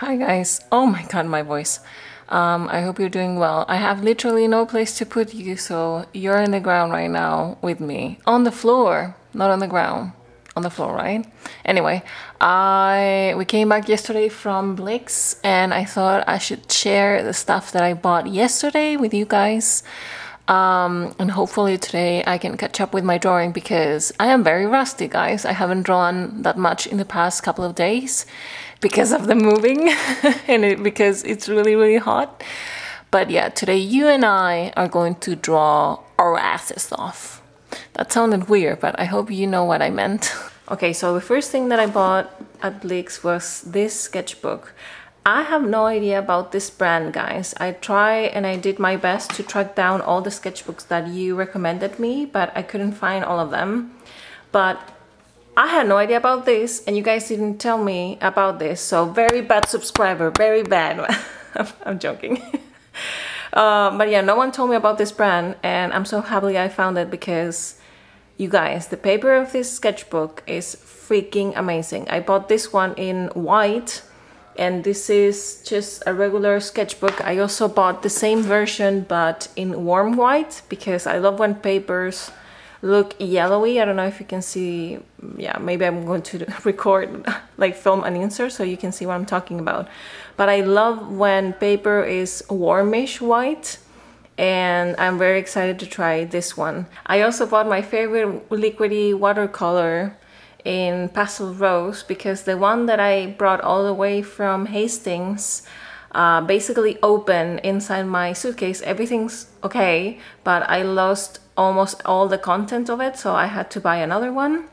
Hi guys, oh my god, my voice. I hope you're doing well. I have literally no place to put you, so you're on the ground right now with me. On the floor, not on the ground. On the floor, right? Anyway, we came back yesterday from Blick's, and I thought I should share the stuff that I bought yesterday with you guys. And hopefully today I can catch up with my drawing, because I am very rusty, guys. I haven't drawn that much in the past couple of days because of the moving and because it's really, really hot. But yeah, today you and I are going to draw our asses off. That sounded weird, but I hope you know what I meant. Okay, so the first thing that I bought at Blick's was this sketchbook. I have no idea about this brand, guys. I tried and I did my best to track down all the sketchbooks that you recommended me, but I couldn't find all of them. But I had no idea about this, and you guys didn't tell me about this, so very bad subscriber, very bad. I'm joking. But yeah, no one told me about this brand, and I'm so happy I found it, because you guys, the paper of this sketchbook is freaking amazing. I bought this one in white, and this is just a regular sketchbook. I also bought the same version but in warm white, because I love when papers look yellowy. I don't know if you can see. Yeah, maybe I'm going to record, like film an insert so you can see what I'm talking about. But I love when paper is warmish white, and I'm very excited to try this one. I also bought my favorite liquidy watercolor in pastel rose, because the one that I brought all the way from Hastings basically opened inside my suitcase. Everything's okay, but I lost almost all the content of it, so I had to buy another one.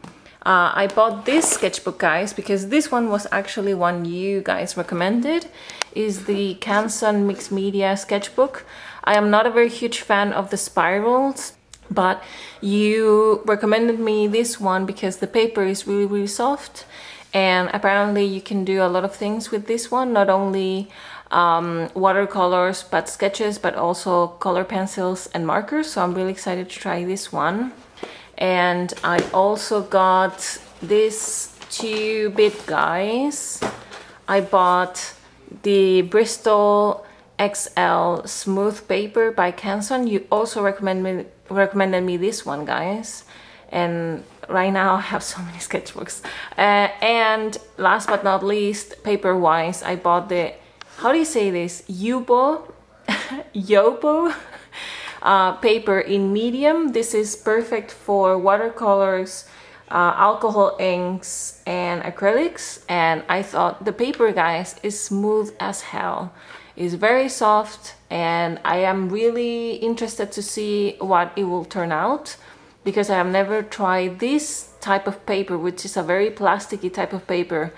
I bought this sketchbook, guys, because this one was actually one you guys recommended. Is the Canson Mixed Media sketchbook. I am not a very huge fan of the spirals, but you recommended me this one because the paper is really, really soft, and apparently you can do a lot of things with this one, not only watercolors but sketches, but also color pencils and markers. So I'm really excited to try this one. And I also got this 2-bit, guys. I bought the Bristol XL smooth paper by Canson. You also recommended me this one, guys, and right now I have so many sketchbooks. And last but not least, paper wise, I bought the, how do you say this, Yupo paper in medium. This is perfect for watercolors, alcohol inks and acrylics, and I thought the paper, guys, is smooth as hell. It's very soft, and I am really interested to see what it will turn out, because I have never tried this type of paper, which is a very plasticky type of paper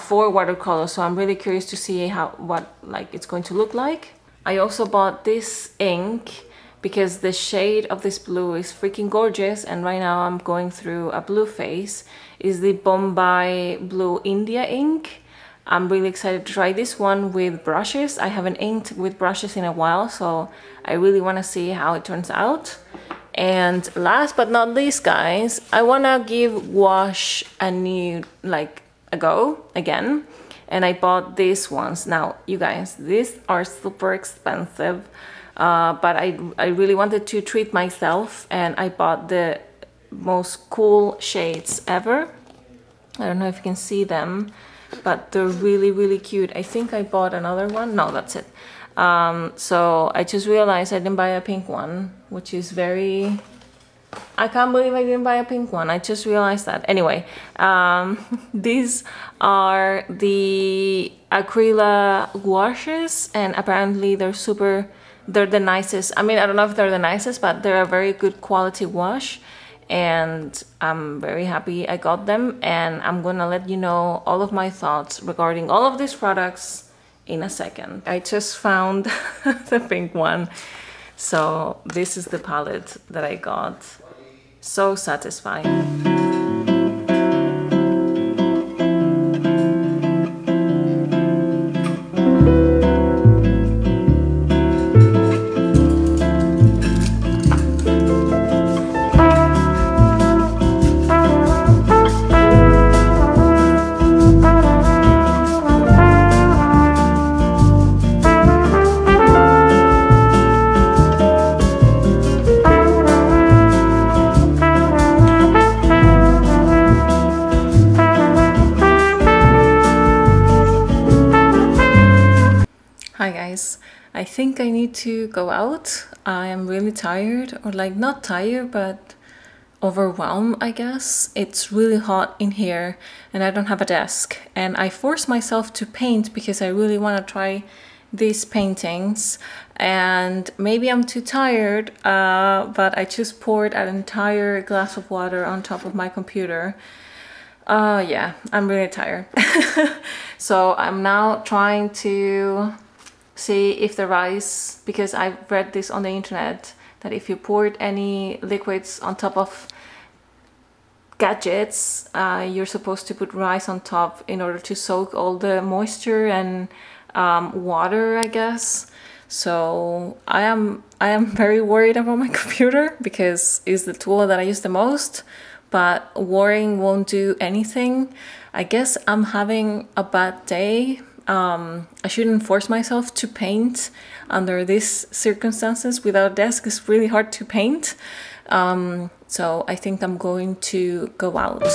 for watercolor. So I'm really curious to see what it's going to look like. I also bought this ink because the shade of this blue is freaking gorgeous, and right now I'm going through a blue phase. It's the Bombay Blue India ink. I'm really excited to try this one with brushes. I haven't inked with brushes in a while, so I really want to see how it turns out. And last but not least, guys, I want to give gouache a new, a go again. And I bought these ones. Now, you guys, these are super expensive, but I really wanted to treat myself, and I bought the most cool shades ever. I don't know if you can see them, but they're really, really cute. I think I bought another one. No, that's it. So I just realized I didn't buy a pink one, which is very... I can't believe I didn't buy a pink one. I just realized that. Anyway, these are the Acryla Gouaches, and apparently they're the nicest. I mean, I don't know if they're the nicest, but they're a very good quality gouache, and I'm very happy I got them, and I'm gonna let you know all of my thoughts regarding all of these products in a second. I just found the pink one. So this is the palette that I got. So satisfying. I think I need to go out. I am really tired, or like not tired, but overwhelmed, I guess. It's really hot in here and I don't have a desk. And I forced myself to paint because I really want to try these paintings. And maybe I'm too tired, but I just poured an entire glass of water on top of my computer. Yeah, I'm really tired. So I'm now trying to see if the rice, because I've read this on the internet, that if you poured any liquids on top of gadgets, you're supposed to put rice on top in order to soak all the moisture and water, I guess. So I am very worried about my computer because it's the tool that I use the most, but worrying won't do anything. I guess I'm having a bad day. I shouldn't force myself to paint under these circumstances. Without a desk, it's really hard to paint. So I think I'm going to go out.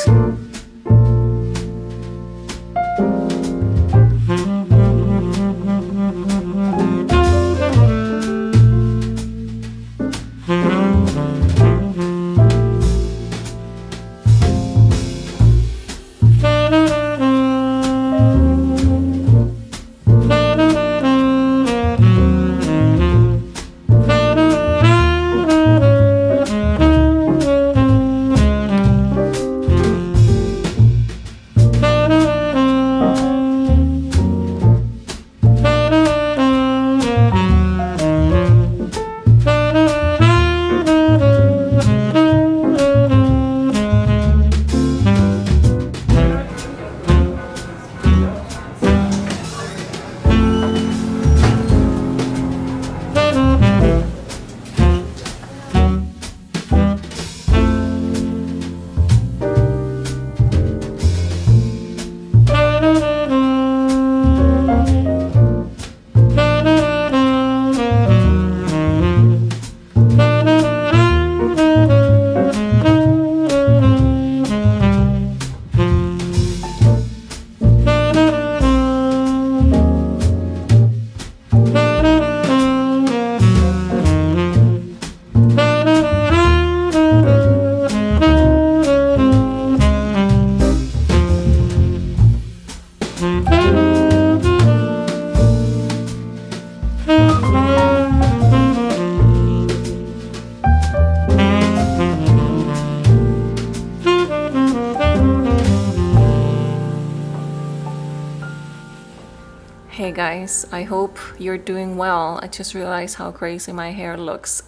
Hey guys, I hope you're doing well. I just realized how crazy my hair looks.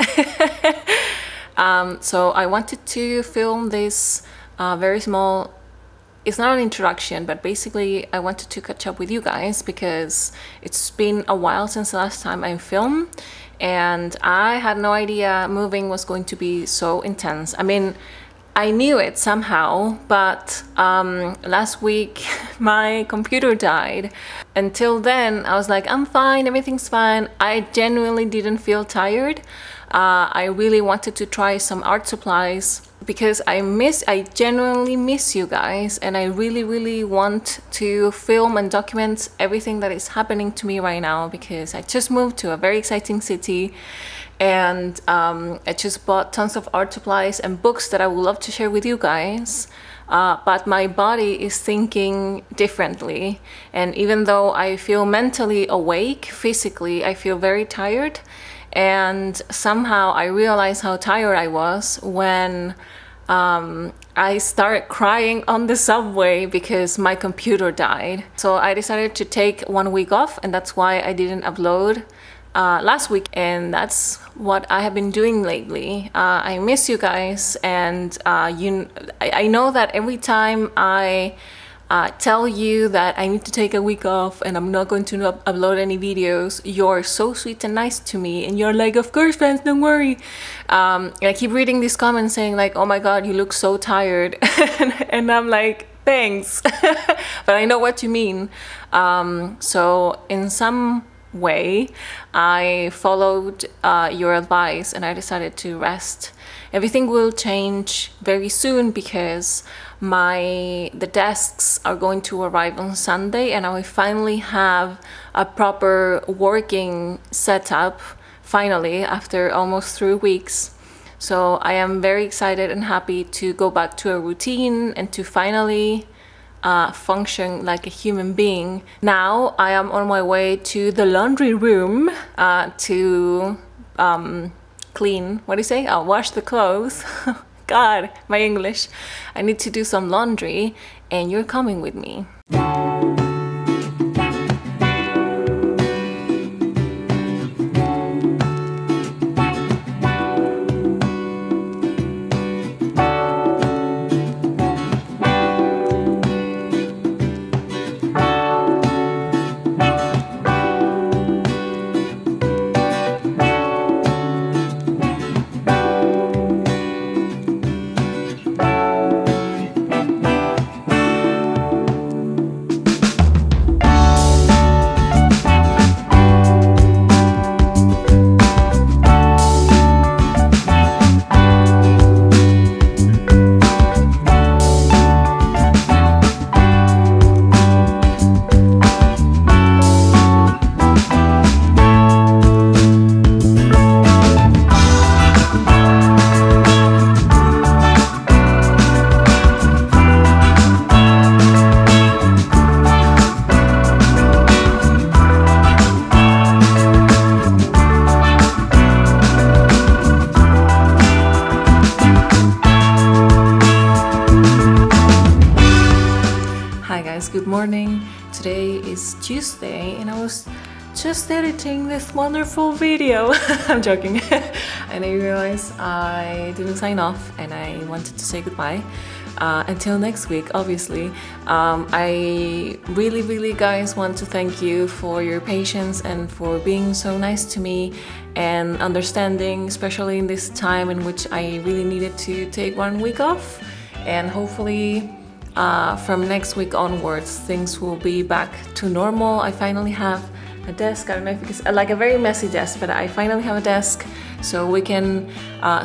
So I wanted to film this very small, it's not an introduction, but basically I wanted to catch up with you guys because it's been a while since the last time I filmed, and I had no idea moving was going to be so intense. I mean, I knew it somehow, but last week my computer died. Until then I was like, I'm fine, everything's fine. I genuinely didn't feel tired. I really wanted to try some art supplies because I genuinely miss you guys, and I really, really want to film and document everything that is happening to me right now because I just moved to a very exciting city. And I just bought tons of art supplies and books that I would love to share with you guys. But my body is thinking differently. And even though I feel mentally awake, physically, I feel very tired. And somehow I realized how tired I was when I started crying on the subway because my computer died. So I decided to take 1 week off, and that's why I didn't upload last week, and that's what I have been doing lately. I miss you guys, and I know that every time I tell you that I need to take a week off and I'm not going to upload any videos, you're so sweet and nice to me, and you're like, of course fans, don't worry. And I keep reading these comments saying like, oh my god, you look so tired, and I'm like, thanks. But I know what you mean. So in some way I followed your advice and I decided to rest. Everything will change very soon because the desks are going to arrive on Sunday, and I will finally have a proper working setup, finally, after almost 3 weeks. So I am very excited and happy to go back to a routine and to finally function like a human being. Now I am on my way to the laundry room to clean, what do you say? Wash the clothes. God, my English. I need to do some laundry and you're coming with me. Good morning. Today is Tuesday and I was just editing this wonderful video. I'm joking. And I realized I didn't sign off and I wanted to say goodbye. Until next week, obviously. I really guys want to thank you for your patience and for being so nice to me and understanding, especially in this time in which I really needed to take 1 week off. And hopefully from next week onwards things will be back to normal. I finally have a desk. I don't know if it's like a very messy desk, but I finally have a desk so we can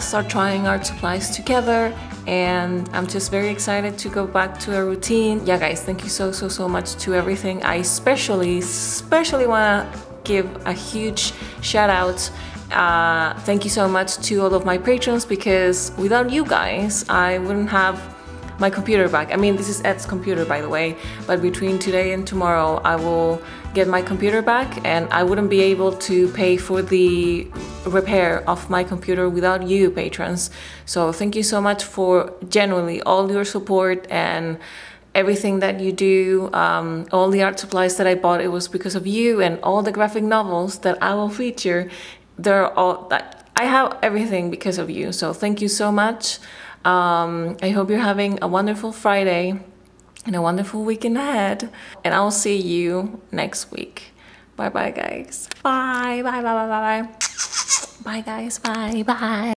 start trying our supplies together, and I'm just very excited to go back to a routine. Yeah guys, thank you so much to everything. I especially want to give a huge shout out. Thank you so much to all of my patrons, because without you guys I wouldn't have my computer back. I mean, this is Ed's computer, by the way, but between today and tomorrow I will get my computer back, and I wouldn't be able to pay for the repair of my computer without you patrons. So thank you so much for genuinely all your support and everything that you do. All the art supplies that I bought, it was because of you, and all the graphic novels that I will feature, they're all that I have everything because of you. So thank you so much. I hope you're having a wonderful Friday and a wonderful weekend ahead, and I'll see you next week. Bye bye guys. Bye bye bye bye bye bye. Bye guys. Bye bye.